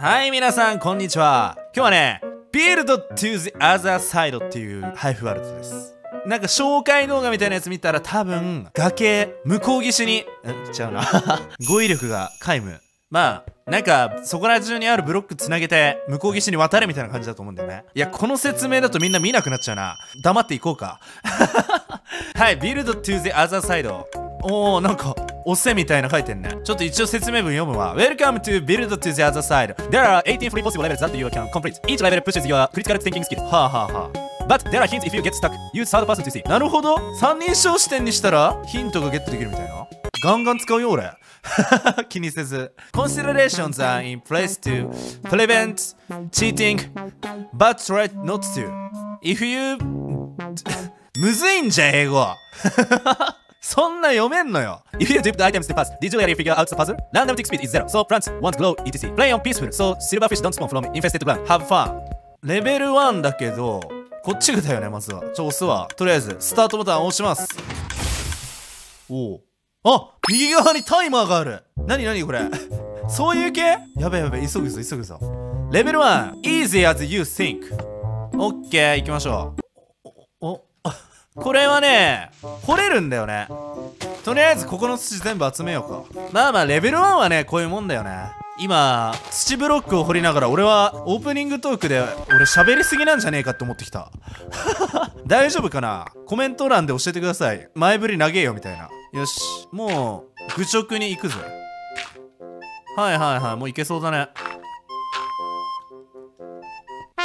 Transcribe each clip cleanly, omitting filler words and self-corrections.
はい、皆さん、こんにちは。今日はね、Build to the Other Side っていう配布ワルトです。なんか紹介動画みたいなやつ見たら多分、崖、向こう岸に、ちゃうな。語彙力が皆無。まあ、なんか、そこら中にあるブロックつなげて、向こう岸に渡れみたいな感じだと思うんだよね。いや、この説明だとみんな見なくなっちゃうな。黙っていこうか。はい、Build to the Other Side。おー、なんか、おせみたいな書いてんね。ちょっと一応説明文読むわ。Welcome to Build to the Other Side. There are 18 free possible levels that you can complete. Each level pushes your critical thinking skill. はあはあはあ。But there are hints if you get stuck. Use third person to see. なるほど。三人称視点にしたらヒントがゲットできるみたいな。ガンガン使うよ俺。気にせず。Considerations are in place to prevent cheating, but try not to. If you むずいんじゃ英語。そんな読めんのよ。If you flip the items to pass, did you really figure out the puzzle? Random tick speed is zero, so plants won't grow, etc. Play on peaceful, so silverfish don't spawn from infested ground. Have fun. レベル1だけど、こっちだよね、まずは。押すわ。とりあえず、スタートボタンを押します。おお。あ、右側にタイマーがある。なにこれ。そういう系？やべ、急ぐぞ。レベル1、easy as you think。オッケー、行きましょう。これはね、掘れるんだよね。とりあえずここの土全部集めようか。まあレベル1はね、こういうもんだよね。今、土ブロックを掘りながら俺はオープニングトークで俺喋りすぎなんじゃねえかって思ってきた。大丈夫かな？コメント欄で教えてください。前振り長えよみたいな。よし、もう、愚直に行くぜ。はい、もういけそうだね。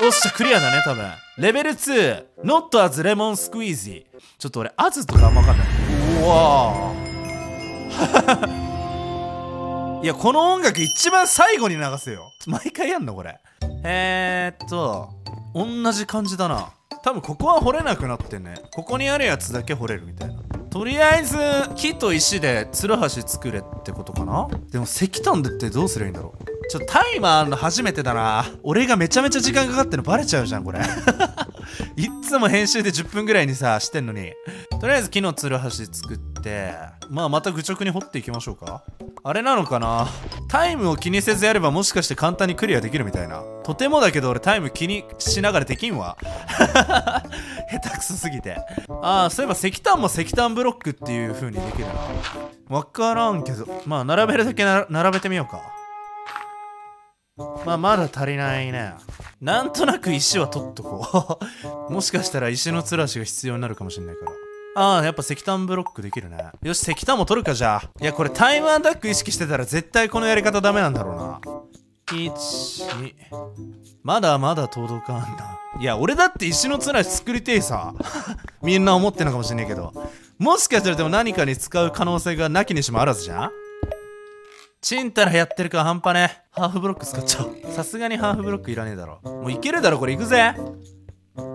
おっしゃ、クリアだね、多分。レベル2、Not as Lemon Squeezy。ちょっと俺、アズとかあんまわかんない。うわー。いや、この音楽一番最後に流すよ。毎回やんの、これ。同じ感じだな。多分ここは掘れなくなってね。ここにあるやつだけ掘れるみたいな。とりあえず、木と石でツルハシ作れってことかな？でも石炭だってどうすればいいんだろう。ちょ、タイマーあんの初めてだな。俺がめちゃめちゃ時間かかってんのバレちゃうじゃん、これ。いっつも編集で10分ぐらいにさ、してんのに。とりあえず木のツルハシ作って、まあまた愚直に掘っていきましょうか。あれなのかな？タイムを気にせずやればもしかして簡単にクリアできるみたいな。とてもだけど俺タイム気にしながらできんわ。下手くそすぎて。ああ、そういえば石炭も石炭ブロックっていう風にできるな。わからんけど。まあ並べるだけ並べてみようか。まあまだ足りないね。なんとなく石は取っとこう。もしかしたら石のつらしが必要になるかもしれないから。ああ、やっぱ石炭ブロックできるね。よし、石炭も取るか、じゃあ。いや、これタイムアタック意識してたら絶対このやり方ダメなんだろうな。1、2。まだまだ届かんな。いや、俺だって石のつらし作りてえさ。みんな思ってんのかもしれないけど。もしかしたらでも何かに使う可能性がなきにしもあらずじゃん。ちんたらやってるか半端ね。ハーフブロック使っちゃおう。さすがにハーフブロックいらねえだろ。もういけるだろ、これいくぜ。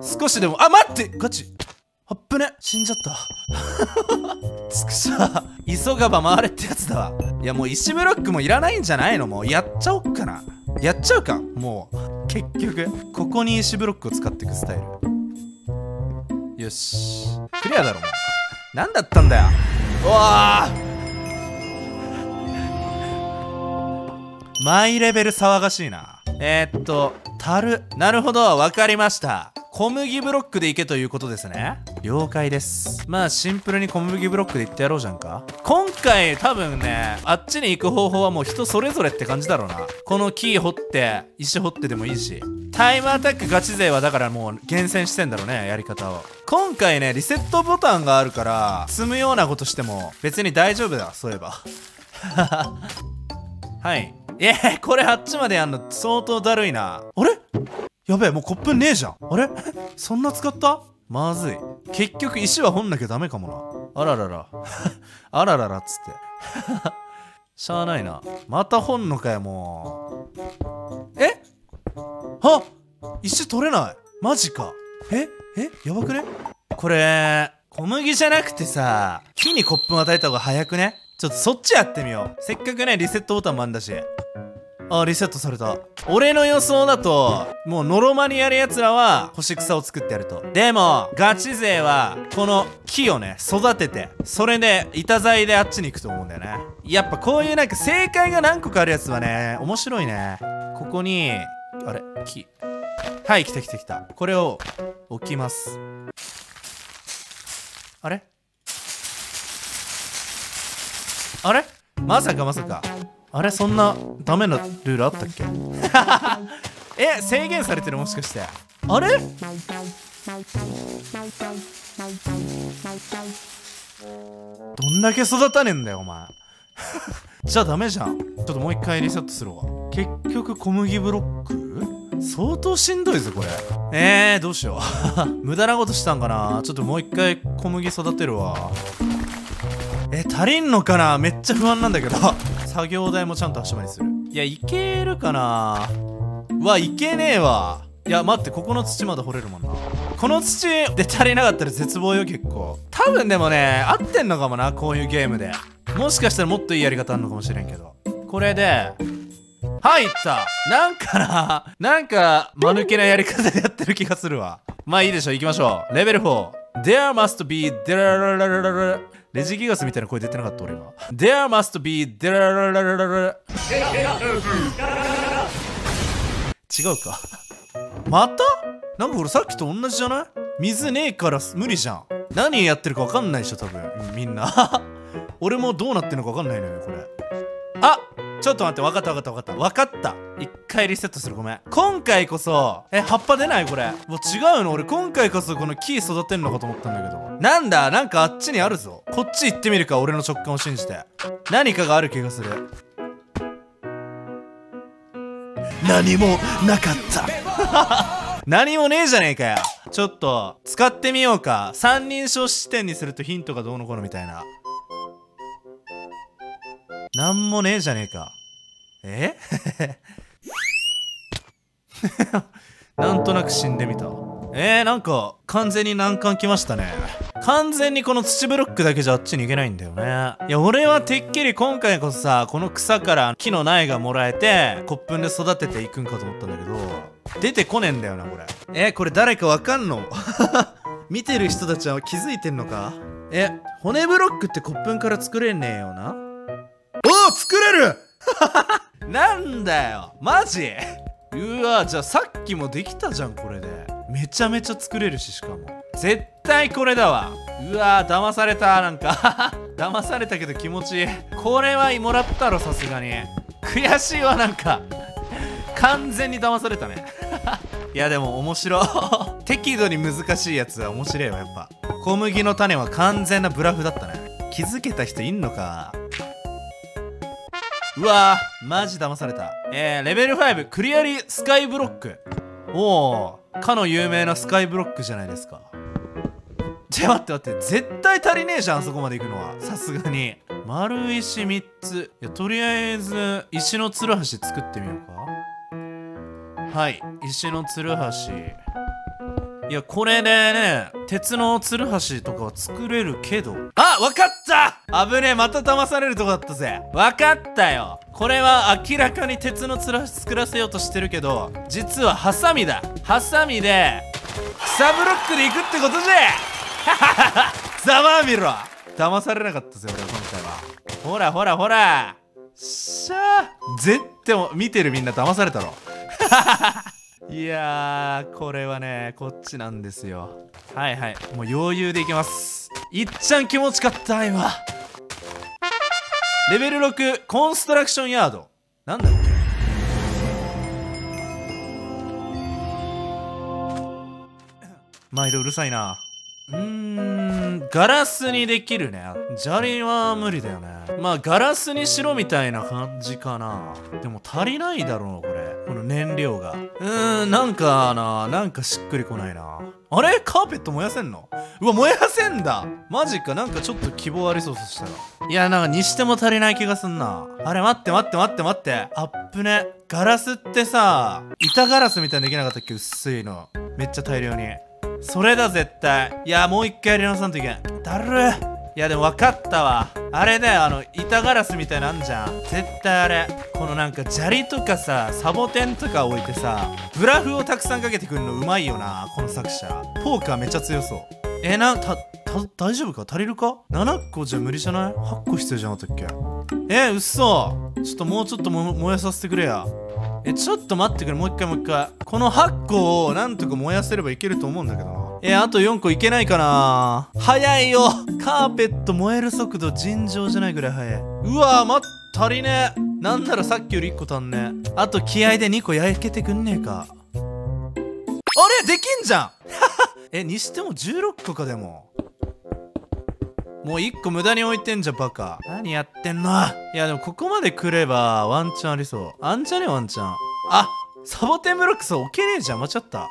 少しでも、あ、待ってガチ。あっぶね。死んじゃった。つくしゃ。急がば回れってやつだわ。いや、もう石ブロックもいらないんじゃないの？もうやっちゃおっかな。やっちゃうか。もう、結局。ここに石ブロックを使っていくスタイル。よし。クリアだろ、もう。なんだったんだよ。うわあ。マイレベル騒がしいな。樽。なるほど、わかりました。小麦ブロックでいけということですね。了解です。まあ、シンプルに小麦ブロックでいってやろうじゃんか。今回、多分ね、あっちに行く方法はもう人それぞれって感じだろうな。この木掘って、石掘ってでもいいし。タイムアタックガチ勢はだからもう厳選してんだろうね、やり方を。今回ね、リセットボタンがあるから、積むようなことしても別に大丈夫だ、そういえば。はい。これあっちまでやんの相当だるいな。あれ？やべえ、もうコップねえじゃん。あれ？そんな使った？まずい。結局石は掘んなきゃダメかもな。あらららっつって。しゃあないな。また掘んのかよ、もう。はっ！石取れない。マジか。やばくね？これ、小麦じゃなくてさ、木にコップを与えた方が早くね？ちょっとそっちやってみよう。せっかくね、リセットボタンもあんだし。あ、リセットされた。俺の予想だと、もうのろまにやる奴らは干し草を作ってやると。でもガチ勢はこの木をね育てて、それで板材であっちに行くと思うんだよね。やっぱこういうなんか正解が何個かあるやつはね面白いね。ここにあれ木、はい、来た来た来た。これを置きます。あれあれ、まさかまさか、あれそんなダメなルールあったっけえ、制限されてる、もしかして。あれどんだけ育たねえんだよお前じゃあダメじゃん。ちょっともう一回リセットするわ。結局小麦ブロック相当しんどいぞこれ。どうしよう無駄なことしたんかな。ちょっともう一回小麦育てるわ。足りんのかな、めっちゃ不安なんだけど作業台もちゃんと足場にする。いや、いけるかな。うわ、いけねえわ。いや待って、ここの土まだ掘れるもんな。この土で足りなかったら絶望よ。結構多分でもね合ってんのかもな、こういうゲームで。もしかしたらもっといいやり方あるのかもしれんけど。これで入った。なんか間抜けなやり方でやってる気がするわ。まあいいでしょ、行きましょう。レベル4 There must be レジギガスみたいな声出てなかった俺今。 There must be 違うかまたなんか俺さっきと同じじゃない？水ねえから無理じゃん。何やってるかわかんないでしょ多分みんな俺もどうなってんのかわかんないのよこれ。あ、ちょっと待って、わかったわかったわかったわかった。一回リセットする。ごめん、今回こそ葉っぱ出ないこれ。もう違うの、俺今回こそこの木育てんのかと思ったんだけど。なんだ、なんかあっちにあるぞ。こっち行ってみるか、俺の直感を信じて。何かがある気がする。何もなかった何もねえじゃねえかよ。ちょっと使ってみようか。三人称視点にするとヒントがどうのこうのみたいな。なんもねえじゃねえか。なんとなく死んでみた。なんか完全に難関来ましたね。完全にこの土ブロックだけじゃあっちに行けないんだよね。いや俺はてっきり今回こそさ、この草から木の苗がもらえてコップンで育てていくんかと思ったんだけど、出てこねえんだよなこれ。これ誰かわかんの見てる人たちは気づいてんのか。骨ブロックってコップンから作れねえよな。おお、作れるなんだよマジうわ、じゃあさっきもできたじゃんこれで。めちゃめちゃ作れるし、しかも絶対これだわ。うわー、騙された。なんか騙されたけど気持ちいい。これはもらったろさすがに。悔しいわ、なんか完全に騙されたねいやでも面白適度に難しいやつは面白いわやっぱ。小麦の種は完全なブラフだったね。気づけた人いんのか。うわー、マジ騙された。レベル5クリアリースカイブロック。おお、かの有名なスカイブロックじゃないですか。じゃあ待って待って、絶対足りねえじゃんあそこまで行くのはさすがに。丸石3つ。いやとりあえず石のつるはし作ってみようか。はい、石のつるはし。いやこれでね鉄のつるはしとかは作れるけど。あ、わかった。危ねえ、また騙されるとこだったぜ。わかったよ、これは明らかに鉄のつるはし作らせようとしてるけど、実はハサミだ。ハサミで草ブロックでいくってことじゃざまあみろ。騙されなかったぜ俺は今回は。ほらほらほら、しゃー絶対見てるみんな騙されたろいやー、これはねこっちなんですよ。はいはい、もう余裕でいけます。いっちゃん気持ちかった今。レベル6コンストラクションヤード。なんだっけ。毎度うるさいな。ガラスにできるね。砂利は無理だよね。まあガラスにしろみたいな感じかな。でも足りないだろうこれ、この燃料が。なんかしっくりこないな。あれカーペット燃やせんの。うわ、燃やせんだ、マジか。なんかちょっと希望ありそうとしたら。いやなんかにしても足りない気がすんな。あれ待って待って待って待って、あっぶね。ガラスってさ、板ガラスみたいにできなかったっけ、薄いのめっちゃ大量に。それだ絶対。いやもう一回やり直さんといけんだる。いやでも分かったわ。あれだよ、板ガラスみたいなのあんじゃん。絶対あれ。このなんか砂利とかさ、サボテンとか置いてさ、ブラフをたくさんかけてくるのうまいよな、この作者。ポーカーめっちゃ強そう。大丈夫か？足りるか？ 7 個じゃ無理じゃない？ 8 個必要じゃなかったっけ？嘘。ちょっともうちょっと燃やさせてくれや。ちょっと待ってくれ。もう一回。この8個をなんとか燃やせればいけると思うんだけどな。あと4個いけないかな。早いよ。カーペット燃える速度尋常じゃないぐらい早い。うわー、足りねえ。なんならさっきより1個足んねえ。あと気合で2個焼けてくんねえか。あれできんじゃんにしても16個か。でももう1個無駄に置いてんじゃん、バカ。何やってんの。いやでもここまで来ればワンチャンありそう。あんじゃね、ワンチャン。あ、サボテンブロックス置けねえじゃん。間違った。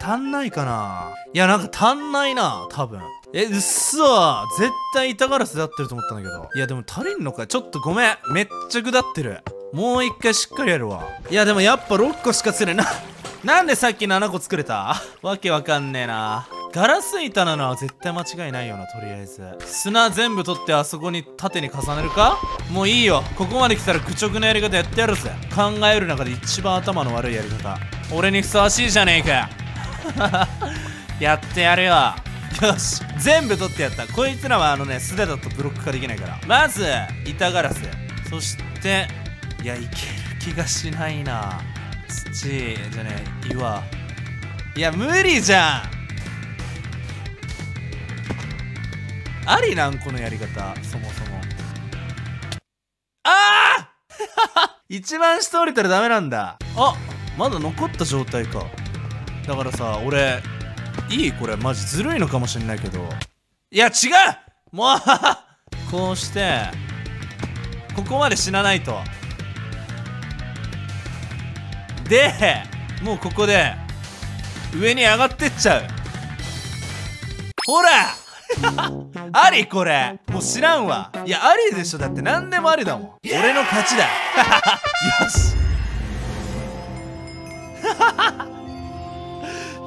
足んないかな。いやなんか足んないな、多分。うっそー。絶対板ガラスで合ってると思ったんだけど。いやでも足りんのか。ちょっとごめん、めっちゃ下ってる。もう一回しっかりやるわ。いやでもやっぱ6個しか釣れないなんでさっき7個作れた？わけわかんねえな。ガラス板なのは絶対間違いないよな、とりあえず。砂全部取ってあそこに縦に重ねるか？もういいよ。ここまで来たら愚直なやり方やってやるぜ。考える中で一番頭の悪いやり方。俺にふさわしいじゃねえかやってやるよ。よし、全部取ってやった。こいつらは素手だとブロック化できないから。まず、板ガラス。そして、いや、いける気がしないな。土じゃねえ、岩。いや無理じゃん。ありなんこのやり方、そもそも。ああ一番下降りたらダメなんだ。あ、まだ残った状態か。だからさ、俺これマジずるいのかもしれないけど、いや違う。もうこうしてここまで死なないと。で、もうここで上に上がってっちゃう。ほらありこれもう知らんわ。いやありでしょ、だって何でもありだもん。俺の勝ちだよし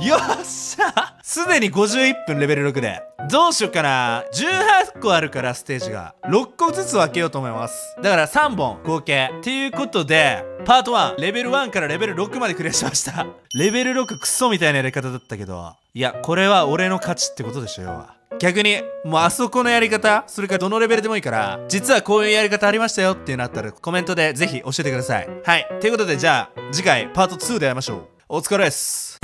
よっしゃすでに51分レベル6で。どうしよっかな。18個あるからステージが6個ずつ分けようと思います。だから3本合計っていうことで、パート1レベル1からレベル6までクリアしましたレベル6クソみたいなやり方だったけど、いやこれは俺の勝ちってことでしょ。要は逆にもうあそこのやり方、それからどのレベルでもいいから、実はこういうやり方ありましたよっていうのあったらコメントでぜひ教えてください。はい、ということで、じゃあ次回パート2で会いましょう。お疲れっす。